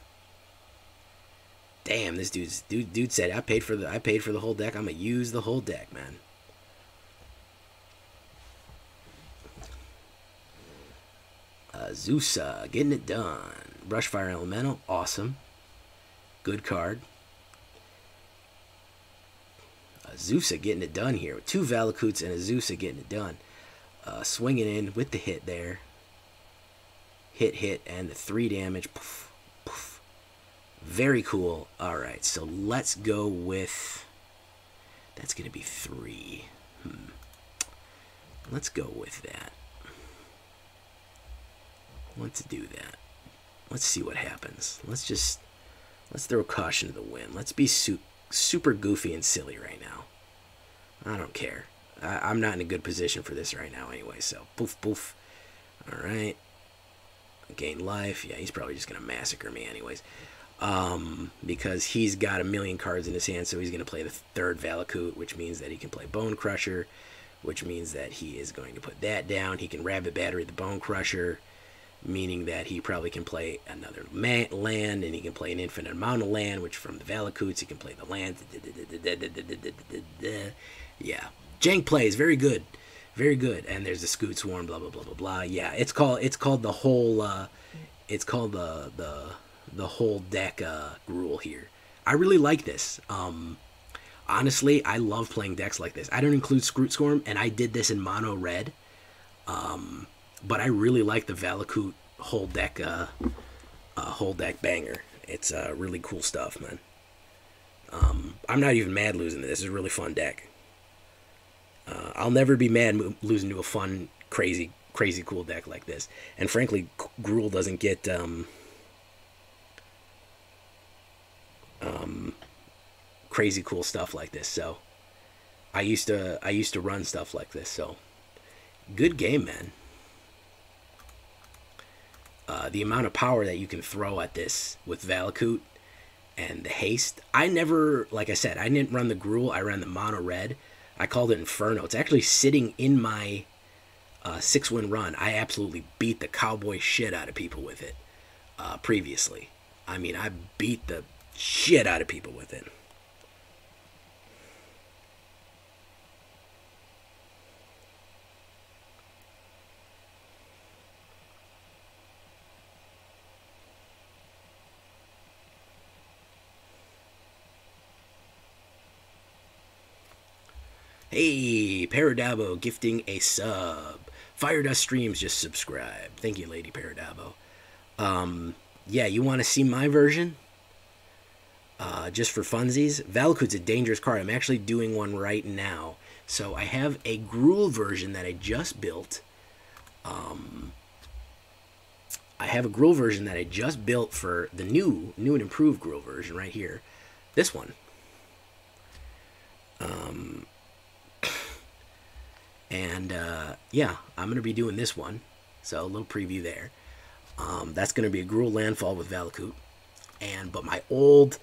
Damn, this dude's dude dude said I paid for the I paid for the whole deck. I'm gonna use the whole deck, man. Azusa, getting it done. Brushfire Elemental, awesome. Good card. Azusa getting it done here. Two Valakuts and Azusa getting it done. Uh, swinging in with the hit there. Hit, hit, and the three damage. Poof, poof. Very cool. All right, so let's go with... That's going to be three. Hmm. Let's go with that. Let's do that. Let's see what happens. Let's just, let's throw caution to the wind. Let's be su super goofy and silly right now. I don't care. I I'm not in a good position for this right now anyway, so poof, poof. All right. Gain life. Yeah, he's probably just going to massacre me anyways. Um, because he's got a million cards in his hand, so he's going to play the third Valakut, which means that he can play Bone Crusher, which means that he is going to put that down. He can Rabbit Battery the Bone Crusher, meaning that he probably can play another man land, and he can play an infinite amount of land, which from the Valakuts, he can play the land. Yeah. Jank plays. Very good. Very good. And there's the Scroot Swarm, blah, blah, blah, blah, blah. Yeah, it's called, it's called the whole, uh, it's called the, the... the whole deck uh, Gruul here. I really like this. Um, honestly, I love playing decks like this. I don't include Scroot Swarm, and I did this in mono red. Um, but I really like the Valakut whole deck, uh, uh, whole deck banger. It's uh, really cool stuff, man. Um, I'm not even mad losing to this. It's a really fun deck. Uh, I'll never be mad losing to a fun, crazy, crazy cool deck like this. And frankly, Gruul doesn't get... Um, Um, crazy cool stuff like this. So I used to I used to run stuff like this. So good game, man. Uh, the amount of power that you can throw at this with Valakut and the haste. I never, like I said, I didn't run the Gruul. I ran the mono red. I called it Inferno. It's actually sitting in my uh, six win run. I absolutely beat the cowboy shit out of people with it uh, previously. I mean, I beat the shit out of people with it. Hey, Paradabo gifting a sub. Fire Dust Streams just subscribe. Thank you, Lady Paradabo. Um, yeah, you want to see my version? Uh, just for funsies, Valakut's a dangerous card. I'm actually doing one right now. So I have a Gruul version that I just built. Um, I have a Gruul version that I just built for the new, new and improved Gruul version right here. This one. Um, and uh, yeah, I'm going to be doing this one. So a little preview there. Um, that's going to be a Gruul landfall with Valakut. And, but my old...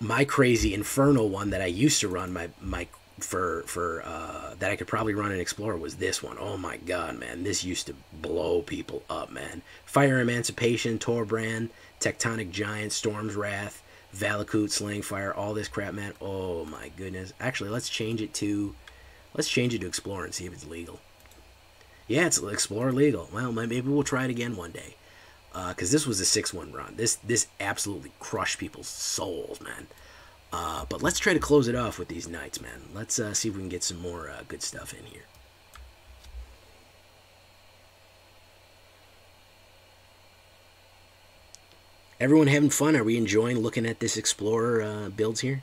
my crazy Inferno one that I used to run my my for for uh that I could probably run in Explorer was this one. Oh my god, man, this used to blow people up, man. Fire Emancipation, Torbrand, Tectonic Giant, Storm's Wrath, Valakut, Slaying Fire, all this crap, man. Oh my goodness. Actually, let's change it to let's change it to Explorer and see if it's legal. Yeah, it's Explorer legal. Well, maybe we'll try it again one day. Because uh, this was a six one run. This this absolutely crushed people's souls, man. Uh, but let's try to close it off with these knights, man. Let's uh, see if we can get some more uh, good stuff in here. Everyone having fun? Are we enjoying looking at this Explorer uh, builds here?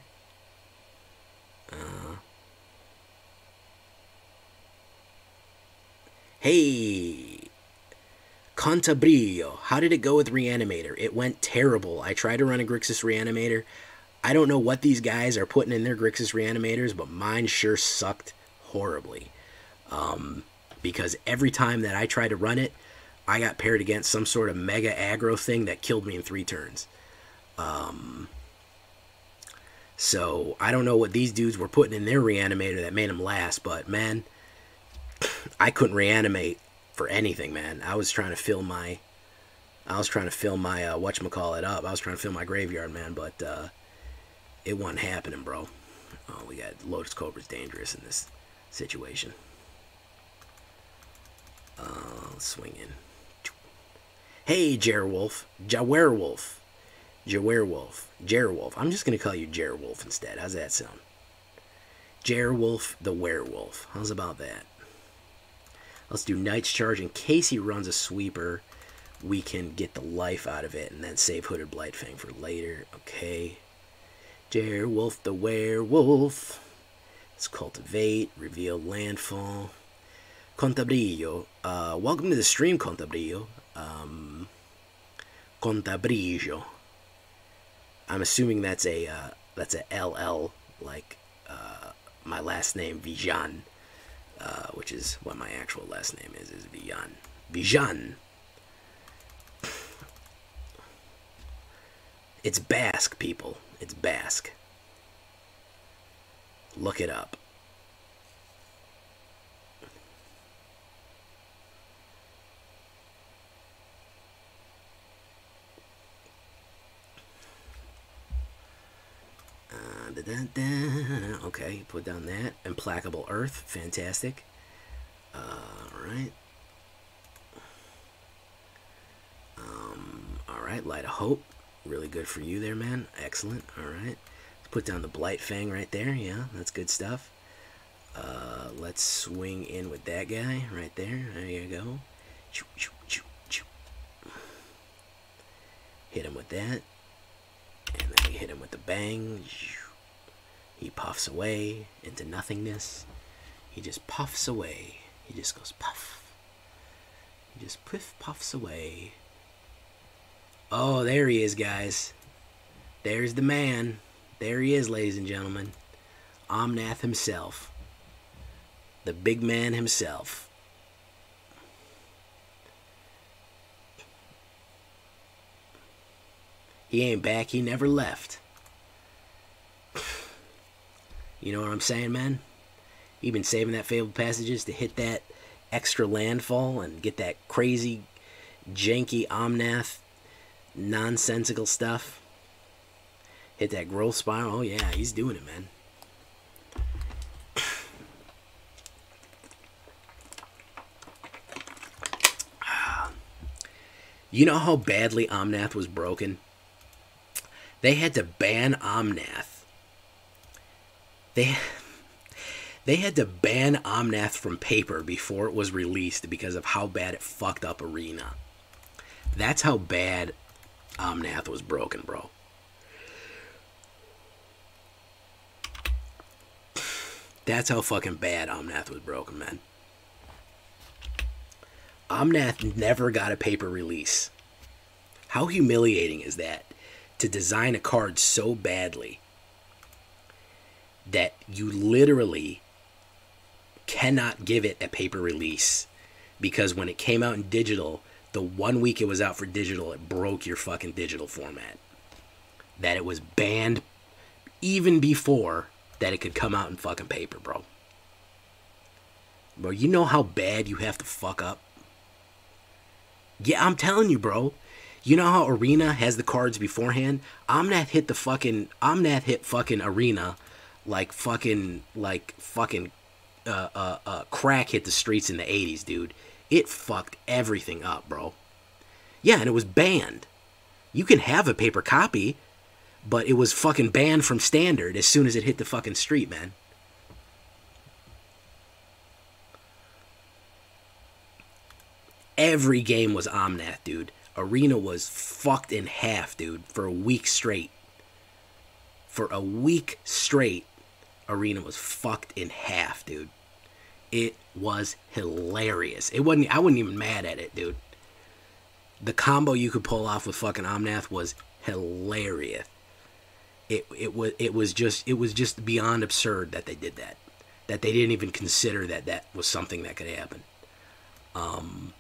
Uh, hey... Cantabrillo, how did it go with Reanimator? It went terrible. I tried to run a Grixis Reanimator. I don't know what these guys are putting in their Grixis Reanimators, but mine sure sucked horribly. Um, because every time that I tried to run it, I got paired against some sort of mega aggro thing that killed me in three turns. Um, so I don't know what these dudes were putting in their Reanimator that made them last, but man, I couldn't reanimate for anything, man. I was trying to fill my I was trying to fill my uh, whatchamacallit up. I was trying to fill my graveyard, man, but uh, it wasn't happening, bro. Oh, we got Lotus Cobra's dangerous in this situation. Uh, swing in. Hey, Jerewolf. Jawerewolf. Jawerewolf. Jerewolf. I'm just going to call you Jerewolf instead. How's that sound? Jerewolf the werewolf. How's about that? Let's do Knight's Charge. In case he runs a sweeper, we can get the life out of it and then save Hooded Blightfang for later. Okay. Jerewolf the werewolf. Let's cultivate. Reveal landfall. Contabrillo. Uh, welcome to the stream, Contabrillo. Um, Contabrillo. I'm assuming that's a, uh, that's a L L, like, uh, my last name, Vijan, uh, which is what my actual last name is, is Vijan. Vijan. It's Basque, people. It's Basque. Look it up. Uh, da, da, da. Okay, put down that. Implacable Earth, fantastic. Uh, all right. Um, all right, Light of Hope. Really good for you there, man. Excellent. All right. Let's put down the Blightfang right there. Yeah, that's good stuff. Uh, let's swing in with that guy right there. There you go. Choo, choo, choo, choo. Hit him with that. And then we hit him with the bang. He puffs away into nothingness. He just puffs away. He just goes puff. He just puff puffs away. Oh, there he is, guys. There's the man. There he is, ladies and gentlemen. Omnath himself. The big man himself. He ain't back. He never left. You know what I'm saying, man? You've been saving that Fabled Passages to hit that extra landfall and get that crazy, janky Omnath nonsensical stuff. Hit that growth spiral. Oh yeah, he's doing it, man. You know how badly Omnath was broken? They had to ban Omnath. They they had to ban Omnath from paper before it was released because of how bad it fucked up Arena. That's how bad Omnath was broken, bro. That's how fucking bad Omnath was broken, man. Omnath never got a paper release. How humiliating is that? To design a card so badly that you literally cannot give it a paper release. Because when it came out in digital, the one week it was out for digital, it broke your fucking digital format. That it was banned even before that it could come out in fucking paper, bro. Bro, you know how bad you have to fuck up? Yeah, I'm telling you, bro. You know how Arena has the cards beforehand? Omnath hit the fucking... Omnath hit fucking Arena like fucking... Like fucking... Uh, uh, uh, crack hit the streets in the eighties, dude. It fucked everything up, bro. Yeah, and it was banned. You can have a paper copy, but it was fucking banned from standard as soon as it hit the fucking street, man. Every game was Omnath, dude. Arena was fucked in half, dude, for a week straight. For a week straight, Arena was fucked in half, dude. It was hilarious. It wasn't. I wasn't even mad at it, dude. The combo you could pull off with fucking Omnath was hilarious. It it was it was just it was just beyond absurd that they did that, that they didn't even consider that that was something that could happen. Um.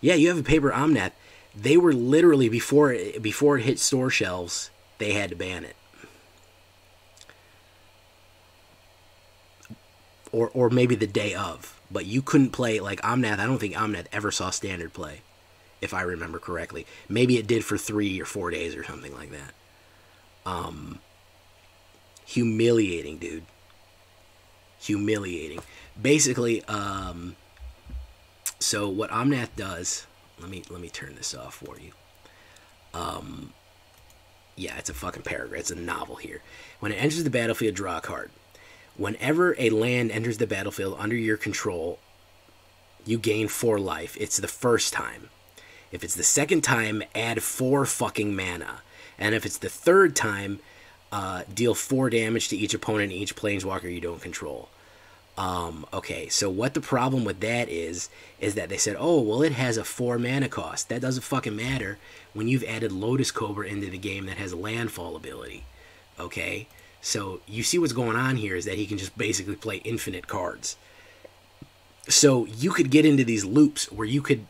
Yeah, you have a paper Omnath. They were literally before it, before it hit store shelves. They had to ban it. Or or maybe the day of. But you couldn't play, like, Omnath. I don't think Omnath ever saw standard play, if I remember correctly. Maybe it did for three or four days or something like that. Um, humiliating, dude. Humiliating. Basically, um, so what Omnath does, let me, let me turn this off for you. Um... Yeah, it's a fucking paragraph. It's a novel here. When it enters the battlefield, draw a card. Whenever a land enters the battlefield under your control, you gain four life. It's the first time. If it's the second time, add four fucking mana. And if it's the third time, Uh, deal four damage to each opponent and each planeswalker you don't control. Um, okay, so what the problem with that is, is that they said, oh, well, it has a four mana cost. That doesn't fucking matter when you've added Lotus Cobra into the game that has a landfall ability. Okay, so you see what's going on here is that he can just basically play infinite cards. So you could get into these loops where you could,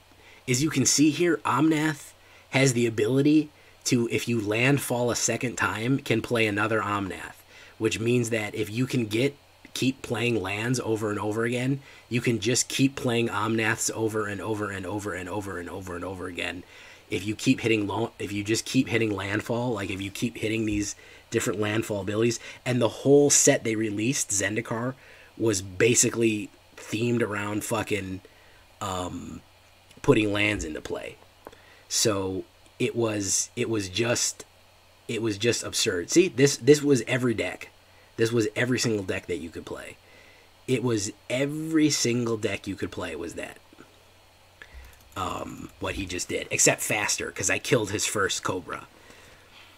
as you can see here, Omnath has the ability to, if you landfall a second time, can play another Omnath, which means that if you can get keep playing lands over and over again, you can just keep playing Omnaths over and over and over and over and over and over again. If you keep hitting low, if you just keep hitting landfall, like if you keep hitting these different landfall abilities, and the whole set they released, Zendikar, was basically themed around fucking um, putting lands into play. So It was it was just it was just absurd. See, this this was every deck. This was every single deck that you could play. It was every single deck you could play was that. Um, what he just did, except faster, because I killed his first Cobra.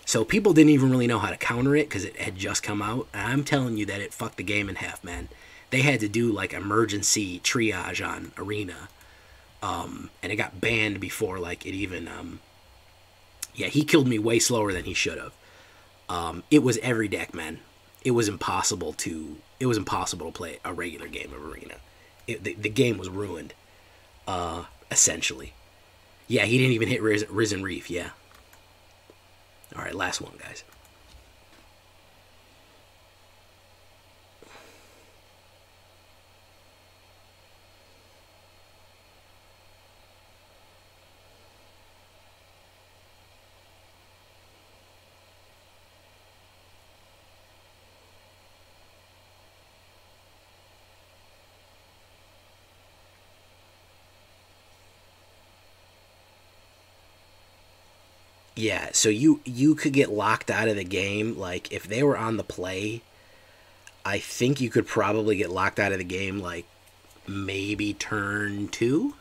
So people didn't even really know how to counter it because it had just come out. And I'm telling you that it fucked the game in half, man. They had to do like emergency triage on Arena, um, and it got banned before like it even. Um, Yeah, he killed me way slower than he should have. Um, it was every deck, man. It was impossible to. It was impossible to play a regular game of Arena. It, the, the game was ruined, uh, essentially. Yeah, he didn't even hit Riz, Risen Reef. Yeah. All right, last one, guys. Yeah, so you you could get locked out of the game. Like, if they were on the play, I think you could probably get locked out of the game, like, maybe turn two?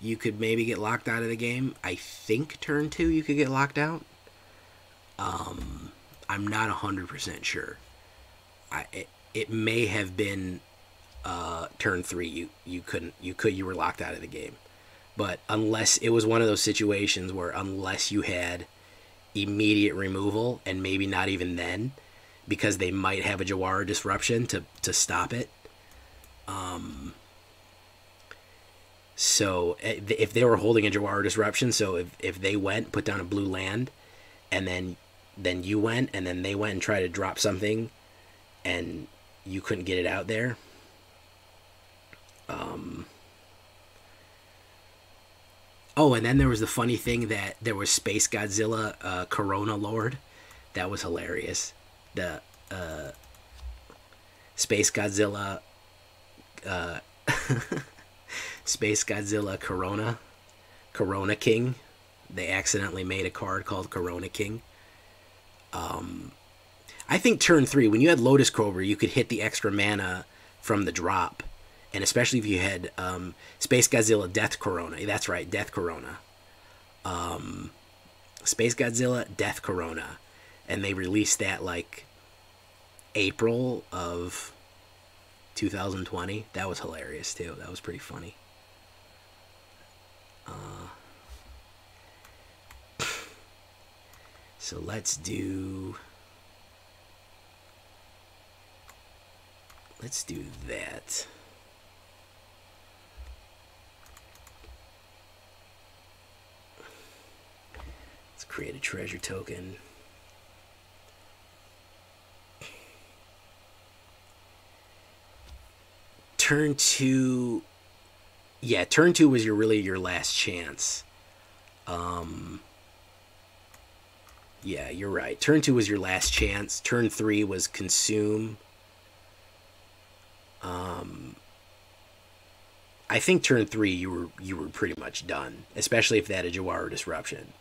You could maybe get locked out of the game. I think turn two you could get locked out. Um, I'm not one hundred percent sure. I, it, it may have been uh, turn three. You, you couldn't, you could, you were locked out of the game. But unless it was one of those situations where unless you had immediate removal, and maybe not even then, because they might have a Jawara Disruption to, to stop it. Um, so if they were holding a Jawara Disruption, so if, if they went, put down a blue land, and then, then you went, and then they went and tried to drop something, and you couldn't get it out there. Um... Oh, and then there was the funny thing that there was Space Godzilla uh, Corona Lord. That was hilarious. The uh, Space Godzilla uh, Space Godzilla Corona Corona King. They accidentally made a card called Corona King. Um, I think turn three, when you had Lotus Cobra, you could hit the extra mana from the drop. And especially if you had um, Space Godzilla Death Corona. That's right, Death Corona. Um, Space Godzilla Death Corona. And they released that like April of two thousand twenty. That was hilarious too. That was pretty funny. Uh, so let's do... Let's do that. Let's create a treasure token. Turn two, yeah, turn two was your really your last chance. Um, yeah, you're right. Turn two was your last chance. Turn three was consume. Um, I think turn three you were you were pretty much done, especially if they had a Jawara Disruption.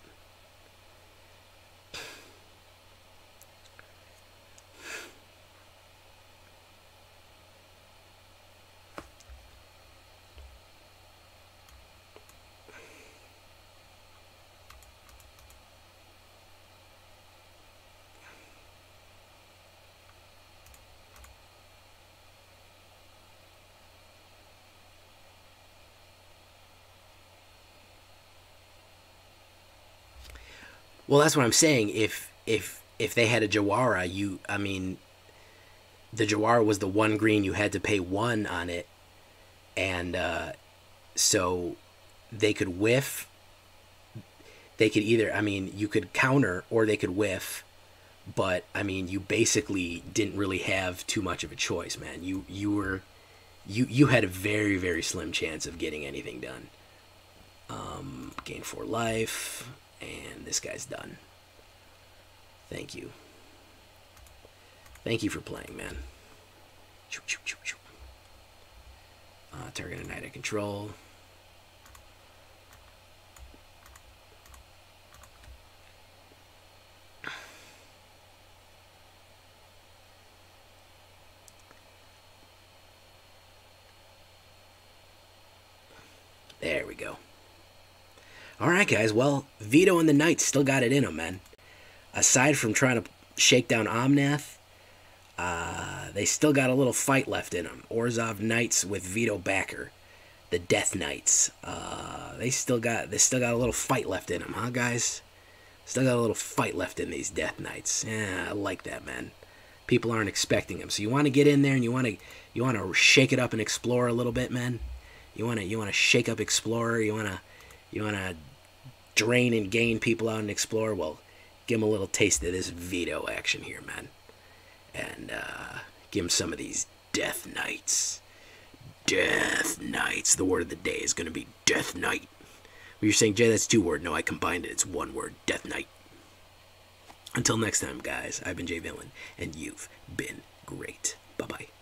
Well, that's what I'm saying. If if if they had a Jawara, you I mean, the Jawara was the one green you had to pay one on it, and uh, so they could whiff. They could either, I mean, you could counter or they could whiff, but I mean, you basically didn't really have too much of a choice, man. You you were, you you had a very very slim chance of getting anything done. Um, gain four life, and this guy's done. Thank you. Thank you for playing, man. Uh, target a knight I control. There we go. All right, guys. Well, Vito and the Knights still got it in them, man. Aside from trying to shake down Omnath, uh, they still got a little fight left in them. Orzhov Knights with Vito backer, the Death Knights. Uh, they still got they still got a little fight left in them, huh, guys? Still got a little fight left in these Death Knights. Yeah, I like that, man. People aren't expecting them, so you want to get in there and you want to you want to shake it up and explore a little bit, man. You want to you want to shake up Explorer. You want to you want to drain and gain people out in Explorer. Well, give them a little taste of this Vito action here, man, and uh, give them some of these Death Knights. Death Knights. The word of the day is going to be Death Knight. Well, you're saying, Jay, that's two word. No, I combined it. It's one word. Death Knight. Until next time, guys. I've been Jay Villain, and you've been great. Bye bye.